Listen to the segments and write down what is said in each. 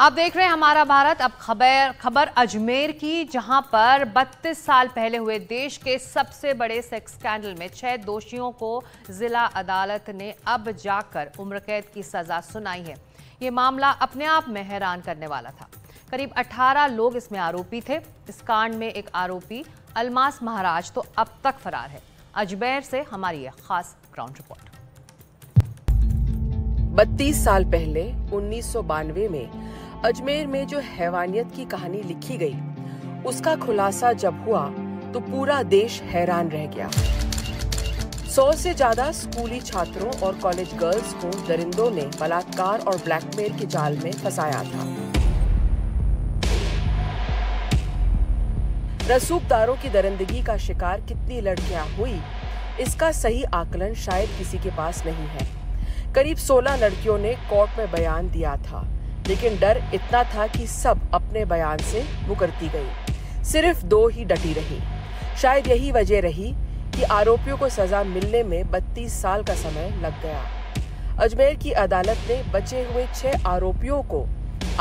आप देख रहे हैं हमारा भारत। अब खबर अजमेर की, जहां पर 32 साल पहले हुए देश के सबसे बड़े सेक्स स्कैंडल में 6 दोषियों को जिला अदालत ने अब जाकर उम्र कैद की सजा सुनाई है। ये मामला अपने आप में हैरान करने वाला था। करीब 18 लोग इसमें आरोपी थे। इस कांड में एक आरोपी अल्मास महाराज तो अब तक फरार है। अजमेर से हमारी एक खास ग्राउंड रिपोर्ट। 32 साल पहले 1992 में अजमेर में जो हैवानियत की कहानी लिखी गई, उसका खुलासा जब हुआ तो पूरा देश हैरान रह गया। 100 से ज्यादा स्कूली छात्रों और कॉलेज गर्ल्स को दरिंदों ने बलात्कार और ब्लैकमेल के जाल में फंसाया था। रसूखदारों की दरिंदगी का शिकार कितनी लड़कियां हुई, इसका सही आकलन शायद किसी के पास नहीं है। करीब 16 लड़कियों ने कोर्ट में बयान दिया था, लेकिन डर इतना था कि सब अपने बयान से मुकरती गई। सिर्फ 2 ही डटी रही। शायद यही वजह रही कि आरोपियों को सजा मिलने में 32 साल का समय लग गया। अजमेर की अदालत ने बचे हुए 6 आरोपियों को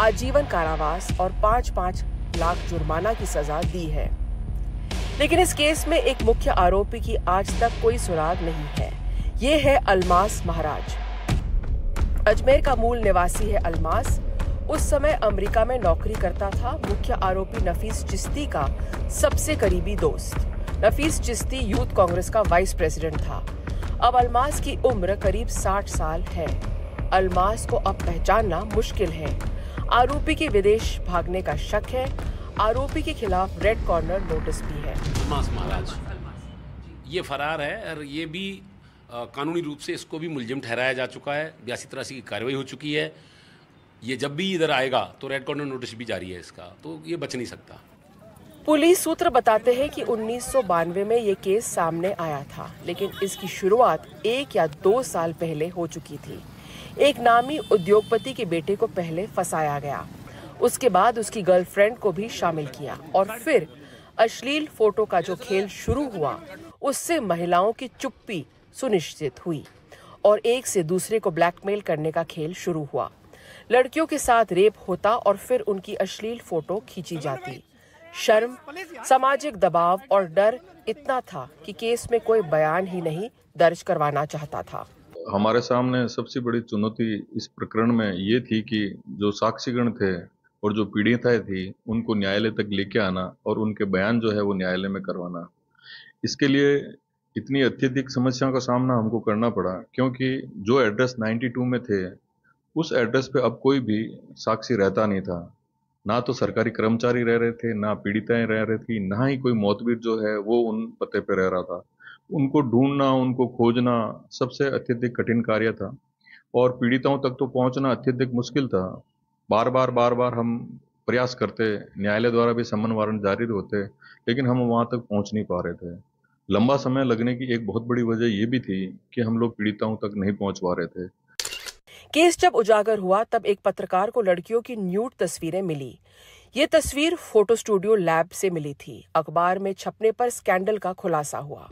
आजीवन कारावास और 5-5 लाख जुर्माना की सजा दी है। लेकिन इस केस में एक मुख्य आरोपी की आज तक कोई सुराग नहीं है। ये है अल्मास महाराज। अजमेर का मूल निवासी है अल्मास। उस समय अमेरिका में नौकरी करता था। मुख्य आरोपी नफीस चिश्ती का सबसे करीबी दोस्त। नफीस चिश्ती यूथ कांग्रेस का वाइस प्रेसिडेंट था। अब अल्मास की उम्र करीब 60 साल है। अल्मास को अब पहचानना मुश्किल है। आरोपी के विदेश भागने का शक है। आरोपी के खिलाफ रेड कॉर्नर नोटिस भी है। अल्मास महाराज ये फरार है और ये भी कानूनी रूप से इसको भी मुलजिम ठहराया जा चुका है। 82-83 की कार्रवाई हो चुकी है। ये जब भी इधर आएगा तो रेड कॉर्नर नोटिस भी जारी है इसका, तो ये बच नहीं सकता। पुलिस सूत्र बताते हैं कि 1992 में ये केस सामने आया था, लेकिन इसकी शुरुआत 1 या 2 साल पहले हो चुकी थी। एक नामी उद्योगपति के बेटे को पहले फंसाया गया, उसके बाद उसकी गर्लफ्रेंड को भी शामिल किया और फिर अश्लील फोटो का जो खेल शुरू हुआ, उससे महिलाओं की चुप्पी सुनिश्चित हुई और एक से दूसरे को ब्लैकमेल करने का खेल शुरू हुआ। लड़कियों के साथ रेप होता और फिर उनकी अश्लील फोटो खींची जाती। शर्म, सामाजिक दबाव और डर इतना था कि केस में कोई बयान ही नहीं दर्ज करवाना चाहता था। हमारे सामने सबसे बड़ी चुनौती इस प्रकरण में ये थी कि जो साक्षीगण थे और जो पीड़िताएं थी, उनको न्यायालय तक लेके आना और उनके बयान जो है वो न्यायालय में करवाना। इसके लिए इतनी अत्यधिक समस्याओं का सामना हमको करना पड़ा, क्योंकि जो एड्रेस 92 में थे, उस एड्रेस पे अब कोई भी साक्षी रहता नहीं था। ना तो सरकारी कर्मचारी रह रहे थे, ना पीड़िताएं रह रही थी, ना ही कोई मोतबीर जो है वो उन पते पे रह रहा था। उनको ढूंढना, उनको खोजना सबसे अत्यधिक कठिन कार्य था और पीड़िताओं तक तो पहुँचना अत्यधिक मुश्किल था। बार बार हम प्रयास करते, न्यायालय द्वारा भी समन वारंट जारी होते, लेकिन हम वहाँ तक पहुँच नहीं पा रहे थे। लंबा समय लगने की एक बहुत बड़ी वजह ये भी थी कि हम लोग पीड़िताओं तक नहीं पहुंच पा रहे थे। केस जब उजागर हुआ, तब एक पत्रकार को लड़कियों की न्यूड तस्वीरें मिली। ये तस्वीर फोटो स्टूडियो लैब से मिली थी। अखबार में छपने पर स्कैंडल का खुलासा हुआ।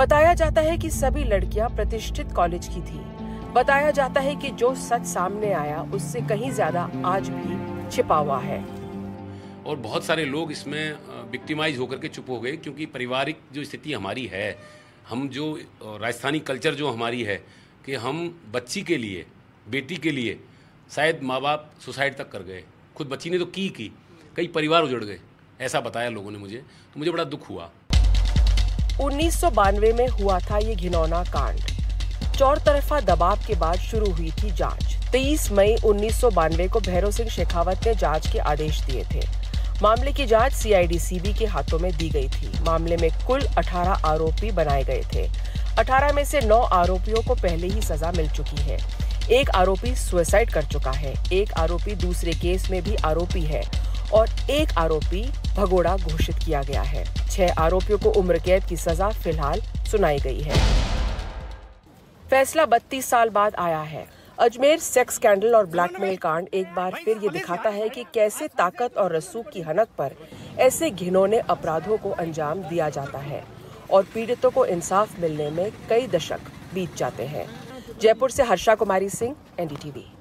बताया जाता है कि सभी लड़कियां प्रतिष्ठित कॉलेज की थी। बताया जाता है कि जो सच सामने आया, उससे कहीं ज्यादा आज भी छिपा हुआ है और बहुत सारे लोग इसमें विक्टिमाइज होकर के चुप हो गए, क्योंकि पारिवारिक जो स्थिति हमारी है, हम जो राजस्थानी कल्चर जो हमारी है कि हम बच्ची के लिए, बेटी के लिए शायद माँ बाप सुसाइड तक कर गए। खुद बच्ची ने तो की कई परिवार उजड़ गए, ऐसा बताया लोगों ने मुझे, तो मुझे बड़ा दुख हुआ। 1992 में हुआ था ये घिनौना कांड। चौतरफा दबाव के बाद शुरू हुई थी जाँच। 23 मई 1992 को भैरव सिंह शेखावत ने जाँच के आदेश दिए थे। मामले की जांच CID CB के हाथों में दी गई थी। मामले में कुल 18 आरोपी बनाए गए थे। 18 में से 9 आरोपियों को पहले ही सजा मिल चुकी है। एक आरोपी सुसाइड कर चुका है, एक आरोपी दूसरे केस में भी आरोपी है और एक आरोपी भगोड़ा घोषित किया गया है। 6 आरोपियों को उम्र कैद की सजा फिलहाल सुनाई गई है। फैसला 32 साल बाद आया है। अजमेर सेक्स स्कैंडल और ब्लैकमेल कांड एक बार फिर ये दिखाता है कि कैसे ताकत और रसूख की हनक पर ऐसे घिनौने अपराधों को अंजाम दिया जाता है और पीड़ितों को इंसाफ मिलने में कई दशक बीत जाते हैं। जयपुर से हर्षा कुमारी सिंह, NDTV।